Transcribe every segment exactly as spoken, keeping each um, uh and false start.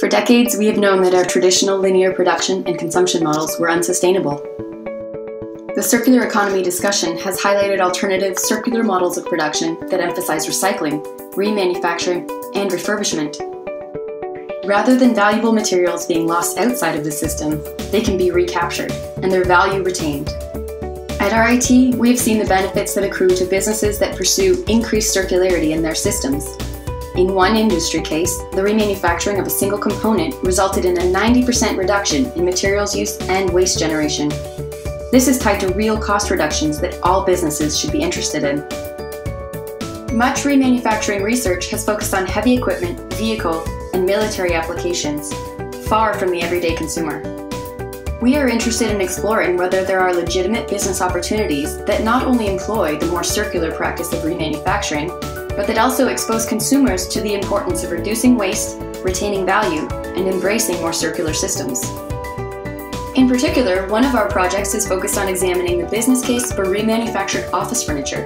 For decades, we have known that our traditional linear production and consumption models were unsustainable. The circular economy discussion has highlighted alternative circular models of production that emphasize recycling, remanufacturing, and refurbishment. Rather than valuable materials being lost outside of the system, they can be recaptured and their value retained. At R I T, we have seen the benefits that accrue to businesses that pursue increased circularity in their systems. In one industry case, the remanufacturing of a single component resulted in a ninety percent reduction in materials use and waste generation. This is tied to real cost reductions that all businesses should be interested in. Much remanufacturing research has focused on heavy equipment, vehicle, and military applications, far from the everyday consumer. We are interested in exploring whether there are legitimate business opportunities that not only employ the more circular practice of remanufacturing, but that also expose consumers to the importance of reducing waste, retaining value, and embracing more circular systems. In particular, one of our projects is focused on examining the business case for remanufactured office furniture.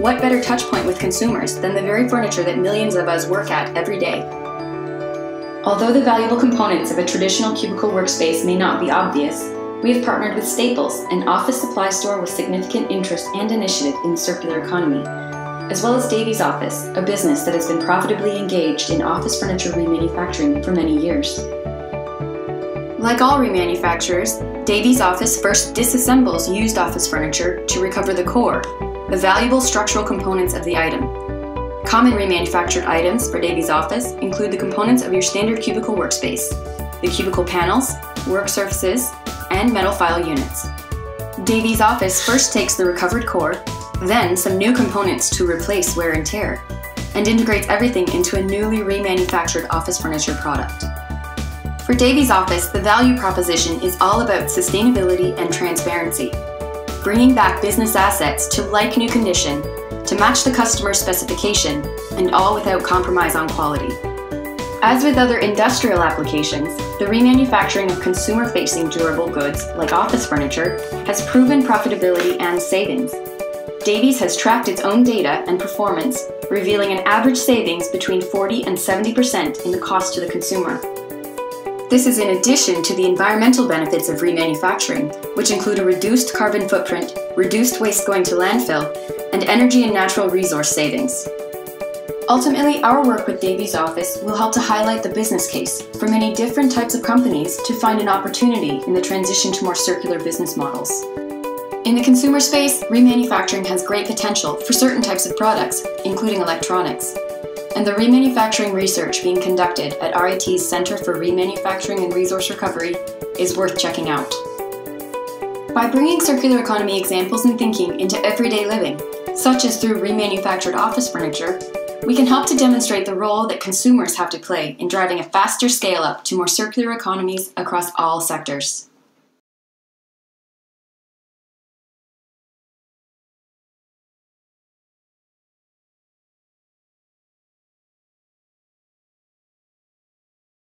What better touchpoint with consumers than the very furniture that millions of us work at every day? Although the valuable components of a traditional cubicle workspace may not be obvious, we have partnered with Staples, an office supply store with significant interest and initiative in the circular economy, as well as Davies Office, a business that has been profitably engaged in office furniture remanufacturing for many years. Like all remanufacturers, Davies Office first disassembles used office furniture to recover the core, the valuable structural components of the item. Common remanufactured items for Davies Office include the components of your standard cubicle workspace, the cubicle panels, work surfaces, and metal file units. Davies Office first takes the recovered core, then some new components to replace wear and tear, and integrates everything into a newly remanufactured office furniture product. For Davies Office, the value proposition is all about sustainability and transparency, bringing back business assets to like-new condition to match the customer's specification, and all without compromise on quality. As with other industrial applications, the remanufacturing of consumer-facing durable goods, like office furniture, has proven profitability and savings. Davies has tracked its own data and performance, revealing an average savings between forty and seventy percent in the cost to the consumer. This is in addition to the environmental benefits of remanufacturing, which include a reduced carbon footprint, reduced waste going to landfill, and energy and natural resource savings. Ultimately, our work with Davies Office will help to highlight the business case for many different types of companies to find an opportunity in the transition to more circular business models. In the consumer space, remanufacturing has great potential for certain types of products, including electronics. And the remanufacturing research being conducted at R I T's Center for Remanufacturing and Resource Recovery is worth checking out. By bringing circular economy examples and thinking into everyday living, such as through remanufactured office furniture, we can help to demonstrate the role that consumers have to play in driving a faster scale-up to more circular economies across all sectors.